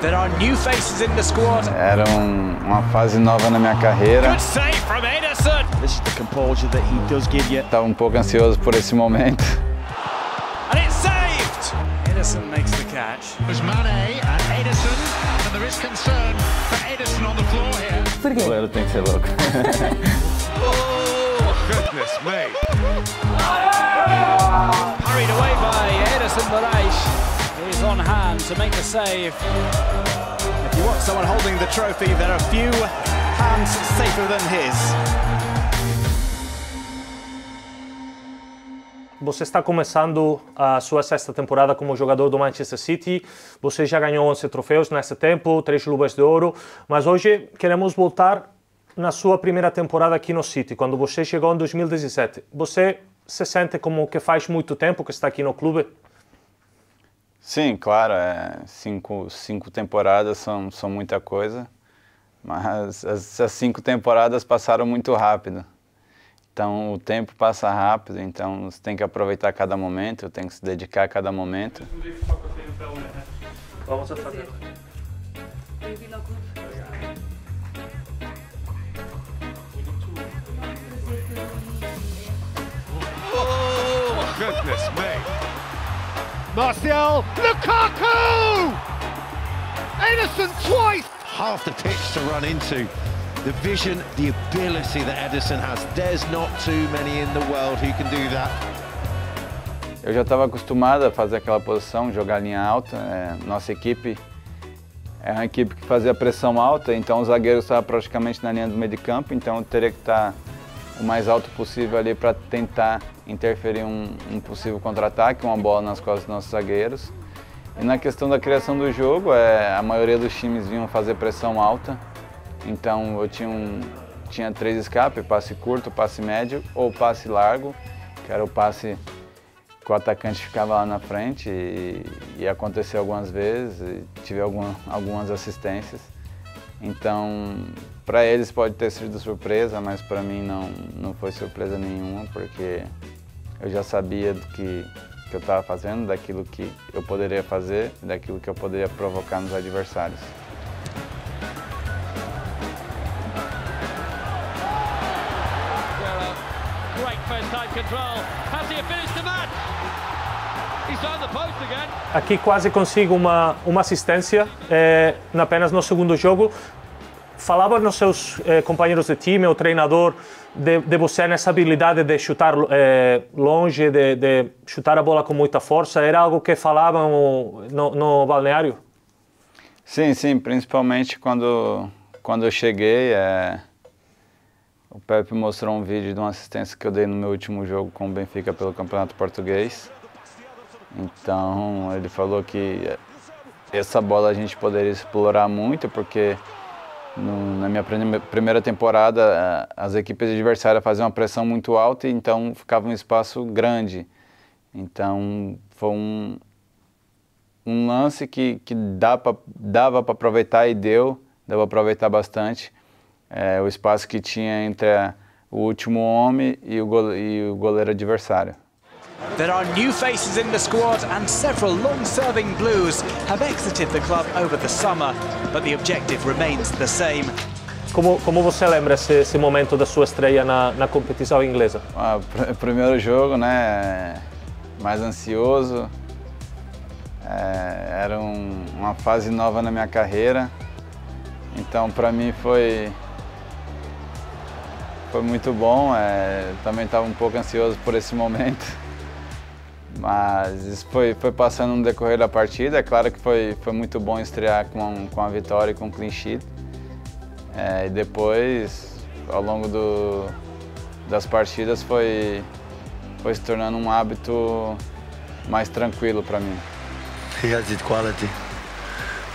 There are new faces in the squad. Era uma fase nova na minha carreira. Good save from Ederson. This is the composure that he does give you. Estava um pouco ansioso por esse momento. And it's saved. Ederson makes the catch. It was Mané and Ederson, and there is concern for Ederson on the floor here. Por quê? O goleiro tem que ser louco. Oh, goodness me. Hurried away by Ederson Moraes. Is on hand to make the save. If you want someone holding the trophy, there are few hands safer than his. Você está começando a sua sexta temporada como jogador do Manchester City. Você já ganhou 11 troféus nesse tempo, 3 luvas de ouro. Mas hoje queremos voltar na sua primeira temporada aqui no City, quando você chegou em 2017. Você se sente como que faz muito tempo que está aqui no clube? Sim, claro, cinco temporadas são muita coisa, mas essas 5 temporadas passaram muito rápido. Então o tempo passa rápido, então você tem que aproveitar cada momento, tem que se dedicar a cada momento. Vamos fazer. Oh, goodness me. Martial, Lukaku! Ederson twice! Half the pitch to run into. The vision, the ability that Ederson has. There's not too many in the world who can do that. Eu já estava acostumado a fazer aquela posição, jogar linha alta. Nossa equipe é uma equipe que fazia pressão alta, então o zagueiro estava praticamente na linha do meio de campo, então eu teria que estar o mais alto possível ali para tentar interferir um possível contra-ataque, uma bola nas costas dos nossos zagueiros. E na questão da criação do jogo, a maioria dos times vinham fazer pressão alta, então eu tinha 3 escapes, passe curto, passe médio ou passe largo, que era o passe que o atacante ficava lá na frente e aconteceu algumas vezes, e tive algumas assistências. Então, para eles pode ter sido surpresa, mas para mim não foi surpresa nenhuma, porque eu já sabia do que eu estava fazendo, daquilo que eu poderia fazer, daquilo que eu poderia provocar nos adversários. Aqui quase consigo uma assistência, apenas no segundo jogo. Falava nos seus companheiros de time, o treinador, de você nessa habilidade de chutar longe, de chutar a bola com muita força. Era algo que falavam no balneário? Sim, principalmente quando eu cheguei. O Pepe mostrou um vídeo de uma assistência que eu dei no meu último jogo com o Benfica pelo Campeonato Português. Então ele falou que essa bola a gente poderia explorar muito, porque na minha primeira temporada as equipes adversárias faziam uma pressão muito alta, então ficava um espaço grande. Então foi um lance que dava para aproveitar e dava para aproveitar bastante o espaço que tinha entre o último homem e o goleiro adversário. There are new faces in the squad and several long-serving Blues have exited the club over the summer, but the objective remains the same. Como você lembra esse momento da sua estreia na competição inglesa? Primeiro jogo, né? Mais ansioso. Era uma fase nova na minha carreira, então para mim foi muito bom. Também estava um pouco ansioso por esse momento. Mas isso foi passando no decorrer da partida. É claro que foi muito bom estrear com a vitória e com o clean sheet. E depois, ao longo das partidas, foi se tornando um hábito mais tranquilo para mim. He has its quality.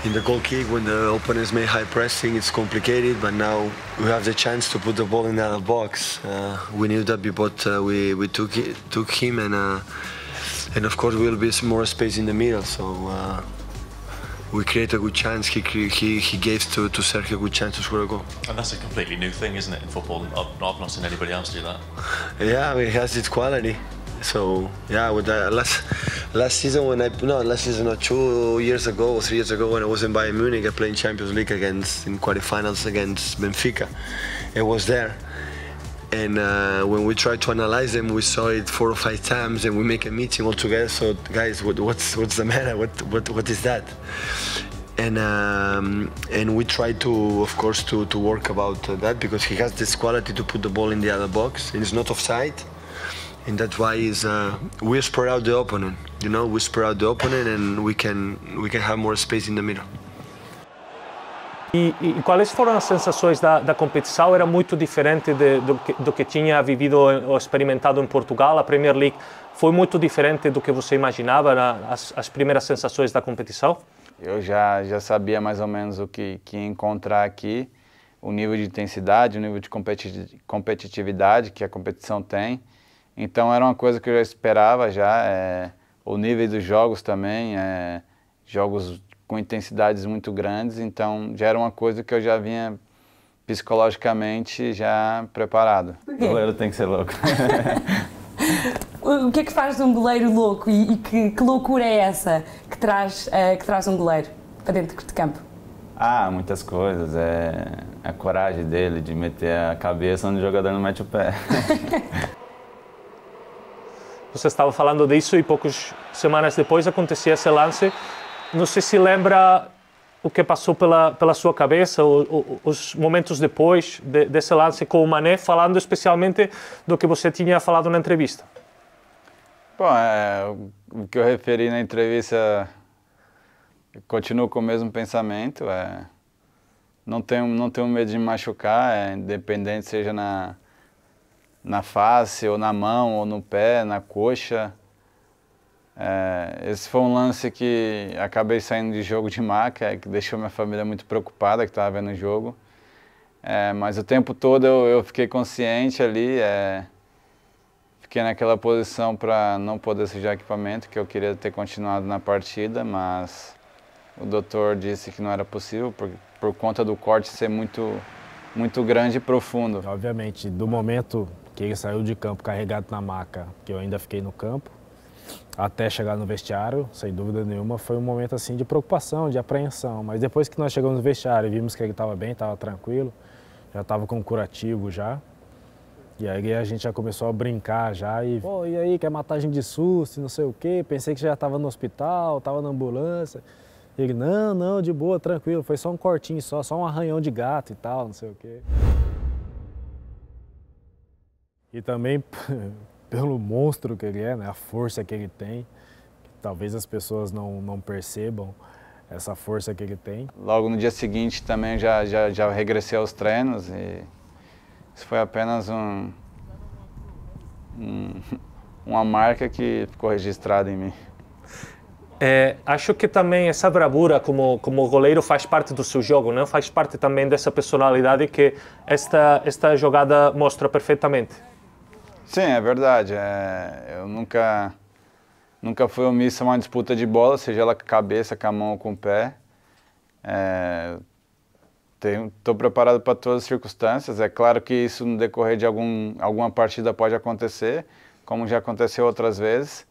In the goal kick, when the opponents make high pressing, it's complicated. But now we have the chance to put the ball in the box. We knew that, but we took him and. And of course, will be some more space in the middle. So we create a good chance. He gave to Sergio a good chance to score a goal. And that's a completely new thing, isn't it, in football? I've not seen anybody else do that. Yeah, I mean, it has its quality. So yeah, with that, last Last season, two or three years ago, when I was in Bayern Munich, I played in Champions League in quarterfinals against Benfica. I was there. And when we tried to analyze them, we saw it 4 or 5 times, and we make a meeting all together. So, guys, what's the matter? What is that? And we try to, of course, to work about that, because he has this quality to put the ball in the other box, and it's not offside. And that's why we spread out the opponent. You know, we spread out the opponent, and we can have more space in the middle. E quais foram as sensações da competição? Era muito diferente do que tinha vivido ou experimentado em Portugal. A Premier League foi muito diferente do que você imaginava, as primeiras sensações da competição? Eu já sabia mais ou menos o que encontrar aqui, o nível de intensidade, o nível de competitividade que a competição tem. Então era uma coisa que eu esperava já, o nível dos jogos também, jogos com intensidades muito grandes, então já era uma coisa que eu já vinha psicologicamente já preparado. O goleiro tem que ser louco. O que é que faz de um goleiro louco e que loucura é essa que traz um goleiro para dentro de campo? Ah, muitas coisas. É a coragem dele de meter a cabeça onde o jogador não mete o pé. Você estava falando disso e poucas semanas depois acontecia esse lance. Não sei se lembra o que passou pela sua cabeça, os momentos depois desse lance com o Mané, falando especialmente do que você tinha falado na entrevista. Bom, o que eu referi na entrevista, eu continuo com o mesmo pensamento. Não tenho medo de me machucar, independente seja na face, ou na mão, ou no pé, na coxa. Esse foi um lance que acabei saindo de jogo de maca, que deixou minha família muito preocupada, que estava vendo o jogo. Mas o tempo todo eu fiquei consciente ali, fiquei naquela posição para não poder sujar equipamento, que eu queria ter continuado na partida, mas o doutor disse que não era possível, por conta do corte ser muito grande e profundo. Obviamente, do momento que ele saiu de campo carregado na maca, que eu ainda fiquei no campo, até chegar no vestiário, sem dúvida nenhuma, foi um momento assim de preocupação, de apreensão. Mas depois que nós chegamos no vestiário e vimos que ele estava bem, estava tranquilo, já estava com curativo já. E aí a gente já começou a brincar já e... Pô, e aí, que é matagem de susto, não sei o quê, pensei que já estava no hospital, estava na ambulância. E ele, não, de boa, tranquilo, foi só um cortinho, só um arranhão de gato e tal, não sei o quê. E também... pelo monstro que ele é, né? A força que ele tem. Talvez as pessoas não percebam essa força que ele tem. Logo no dia seguinte também já regressei aos treinos e isso foi apenas uma marca que ficou registrada em mim. Acho que também essa bravura como goleiro faz parte do seu jogo, né? Faz parte também dessa personalidade que esta jogada mostra perfeitamente. Sim, é verdade. Eu nunca fui omisso a uma disputa de bola, seja ela com a cabeça, com a mão ou com o pé. Estou preparado para todas as circunstâncias. É claro que isso no decorrer de alguma partida pode acontecer, como já aconteceu outras vezes.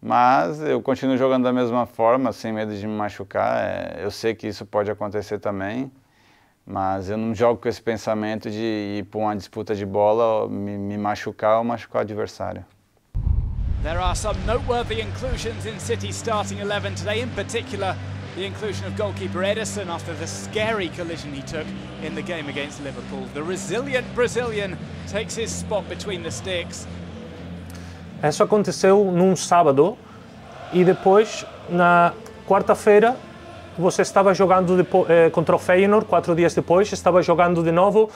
Mas eu continuo jogando da mesma forma, sem medo de me machucar. Eu sei que isso pode acontecer também. Mas eu não jogo com esse pensamento de ir para uma disputa de bola, me machucar ou machucar o adversário. There are some noteworthy inclusions in City's starting 11 today, in particular the inclusion of goalkeeper Ederson after the scary collision he took in the game against Liverpool. The resilient Brazilian takes his spot between the sticks. Isso aconteceu num sábado e depois na quarta-feira você estava jogando contra o Feyenoord, 4 dias depois, estava jogando de novo.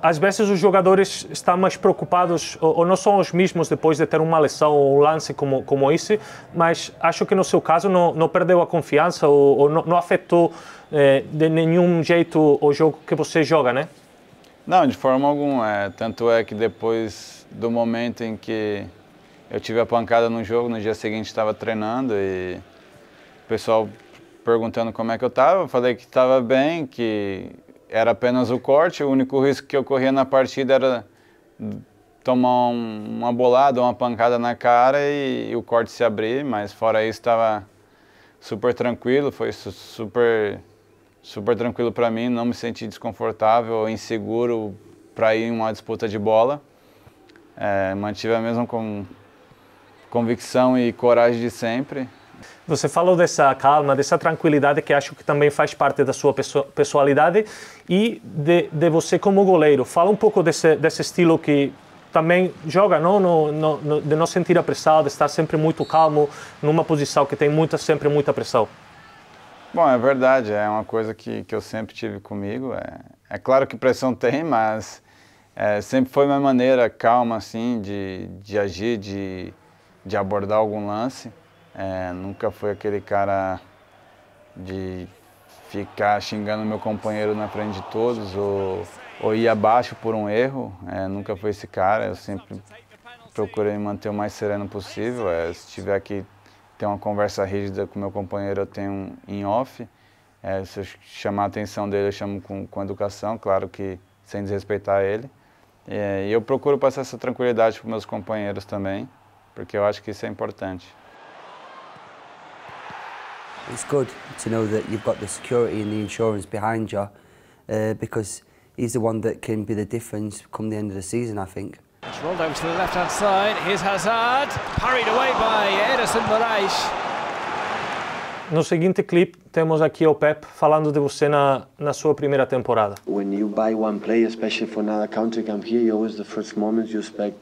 Às vezes os jogadores estão mais preocupados, ou não são os mesmos depois de ter uma lesão ou um lance como esse, mas acho que no seu caso não perdeu a confiança ou não afetou de nenhum jeito o jogo que você joga, né? Não, de forma alguma. Tanto é que depois do momento em que eu tive a pancada no jogo, no dia seguinte estava treinando e o pessoal perguntando como é que eu estava, falei que estava bem, que era apenas o corte, o único risco que eu corria na partida era tomar uma bolada, uma pancada na cara e o corte se abrir, mas fora isso estava super tranquilo, foi super tranquilo para mim, não me senti desconfortável, inseguro para ir em uma disputa de bola. É, mantive a mesma convicção e coragem de sempre. Você falou dessa calma, dessa tranquilidade que acho que também faz parte da sua personalidade e de você como goleiro. Fala um pouco desse estilo que também joga, não? De não sentir a pressão, de estar sempre muito calmo, numa posição que tem sempre muita pressão. Bom, é verdade, é uma coisa que eu sempre tive comigo. É claro que pressão tem, mas sempre foi minha maneira calma assim, de agir, de abordar algum lance. Nunca fui aquele cara de ficar xingando meu companheiro na frente de todos ou ir abaixo por um erro. Nunca fui esse cara, eu sempre procurei me manter o mais sereno possível. Se tiver que ter uma conversa rígida com meu companheiro, eu tenho em off. Se eu chamar a atenção dele, eu chamo com educação, claro que sem desrespeitar ele. E eu procuro passar essa tranquilidade para meus companheiros também, porque eu acho que isso é importante. It's good to know that you've got the security and the insurance behind you because he's the one that can be the difference come the end of the season, I think. It's rolled over to the left-hand side, here's Hazard, parried away by Ederson Moraes. No seguinte clip temos aqui o Pep falando de você na sua primeira temporada. When you buy one player, especially for another country, come here, you always the first moments you expect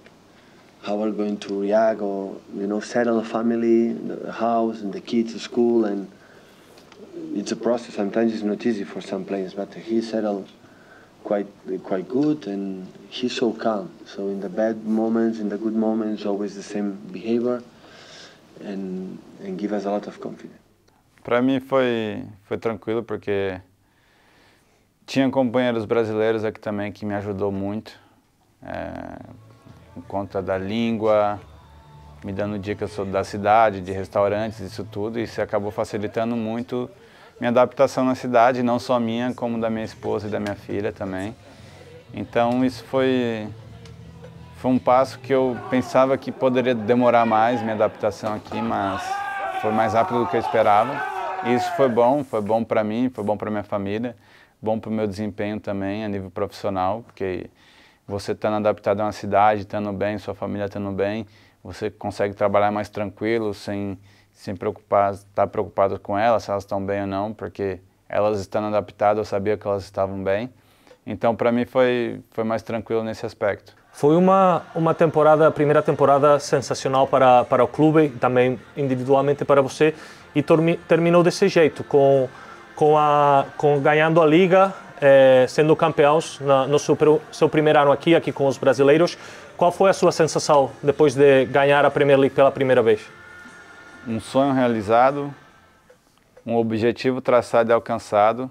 how we're going to react, or you know, settle the family, the house, and the kids, the school, and it's a process. Sometimes it's not easy for some players, but he settled quite good, and he's so calm. So in the bad moments, in the good moments, always the same behavior, and give us a lot of confidence. Para mim foi tranquilo porque tinha companheiros brasileiros aqui também que me ajudou muito. Por conta da língua, me dando dicas sobre da cidade, de restaurantes, isso tudo. Isso acabou facilitando muito minha adaptação na cidade, não só minha, como da minha esposa e da minha filha também. Então isso foi um passo que eu pensava que poderia demorar mais, minha adaptação aqui, mas foi mais rápido do que eu esperava. E isso foi bom para mim, foi bom para minha família, bom para o meu desempenho também a nível profissional, porque você estando adaptado a uma cidade, estando bem, sua família estando bem, você consegue trabalhar mais tranquilo, sem estar preocupado com elas, se elas estão bem ou não, porque elas estando adaptadas, eu sabia que elas estavam bem. Então, para mim, foi mais tranquilo nesse aspecto. Foi uma temporada, primeira temporada sensacional para o clube, também individualmente para você, e terminou desse jeito, ganhando a Liga, sendo campeões no seu primeiro ano aqui com os brasileiros. Qual foi a sua sensação depois de ganhar a Premier League pela primeira vez? Um sonho realizado, um objetivo traçado e alcançado,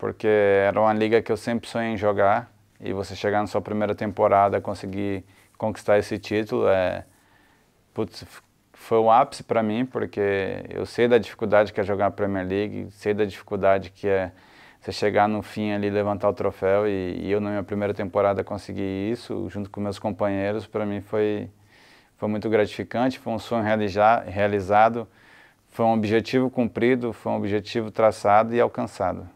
porque era uma liga que eu sempre sonhei em jogar e você chegar na sua primeira temporada, conseguir conquistar esse título, foi o ápice para mim, porque eu sei da dificuldade que é jogar a Premier League, sei da dificuldade que é você chegar no fim ali, levantar o troféu, e eu na minha primeira temporada consegui isso, junto com meus companheiros. Para mim foi muito gratificante, foi um sonho realizado, foi um objetivo cumprido, foi um objetivo traçado e alcançado.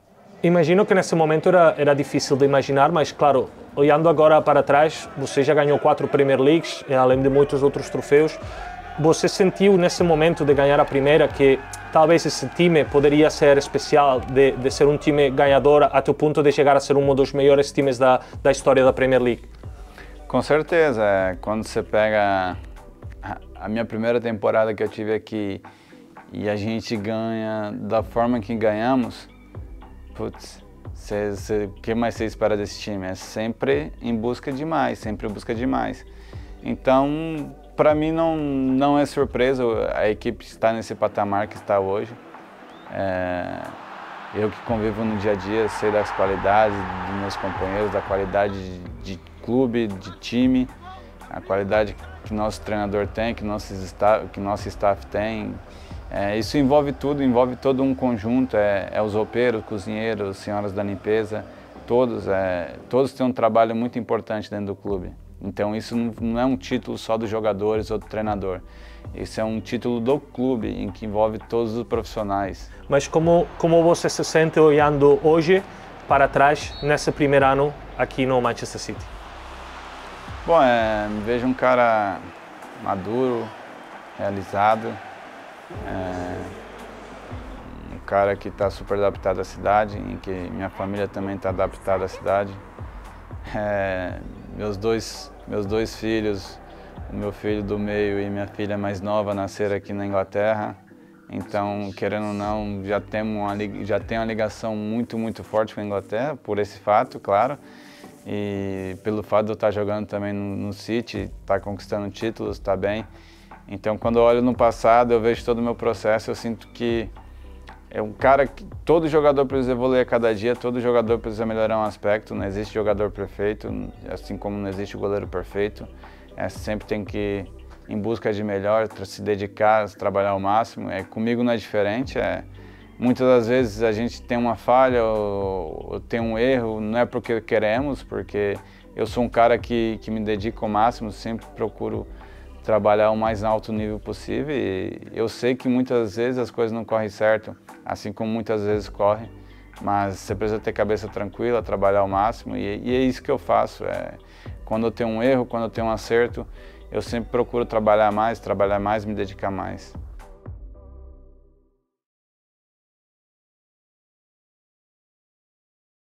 Imagino que nesse momento era difícil de imaginar, mas claro, olhando agora para trás, você já ganhou 4 Premier Leagues, além de muitos outros troféus. Você sentiu nesse momento de ganhar a primeira que talvez esse time poderia ser especial, de ser um time ganhador até o ponto de chegar a ser um dos melhores times da história da Premier League? Com certeza. Quando você pega a minha primeira temporada que eu tive aqui e a gente ganha da forma que ganhamos, putz, o que mais você espera desse time? É sempre em busca de mais, sempre em busca de mais. Então, para mim não é surpresa a equipe estar nesse patamar que está hoje. Eu que convivo no dia a dia, sei das qualidades dos meus companheiros, da qualidade de clube, de time, a qualidade que nosso treinador tem, que nosso staff tem. Isso envolve tudo, envolve todo um conjunto, os ropeiros, cozinheiros, senhoras da limpeza, todos têm um trabalho muito importante dentro do clube. Então isso não é um título só dos jogadores ou do treinador. Isso é um título do clube, em que envolve todos os profissionais. Mas como você se sente olhando hoje para trás, nesse primeiro ano aqui no Manchester City? Bom, me vejo um cara maduro, realizado, um cara que está super adaptado à cidade, em que minha família também está adaptada à cidade. Meus dois filhos, o meu filho do meio e minha filha mais nova, nasceram aqui na Inglaterra. Então, querendo ou não, já tem uma ligação muito forte com a Inglaterra, por esse fato, claro. E pelo fato de eu estar jogando também no City, estar conquistando títulos, estar bem. Então, quando eu olho no passado, eu vejo todo o meu processo, eu sinto que é um cara que todo jogador precisa evoluir a cada dia, todo jogador precisa melhorar um aspecto, não existe jogador perfeito, assim como não existe goleiro perfeito. Sempre tem que ir em busca de melhor, se dedicar, trabalhar ao máximo. Comigo não é diferente. Muitas das vezes a gente tem uma falha ou tem um erro, não é porque queremos, porque eu sou um cara que me dedico ao máximo, sempre procuro trabalhar o mais alto nível possível, e eu sei que muitas vezes as coisas não correm certo, assim como muitas vezes correm, mas você precisa ter cabeça tranquila, trabalhar ao máximo, e é isso que eu faço. Quando eu tenho um erro, quando eu tenho um acerto, eu sempre procuro trabalhar mais, me dedicar mais.